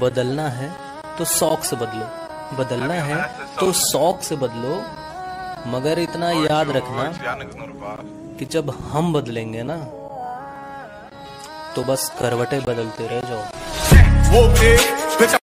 बदलना है तो शौक से बदलो, बदलना है तो शौक से बदलो, मगर इतना याद रखना कि जब हम बदलेंगे ना तो बस करवटें बदलते रह जाओ।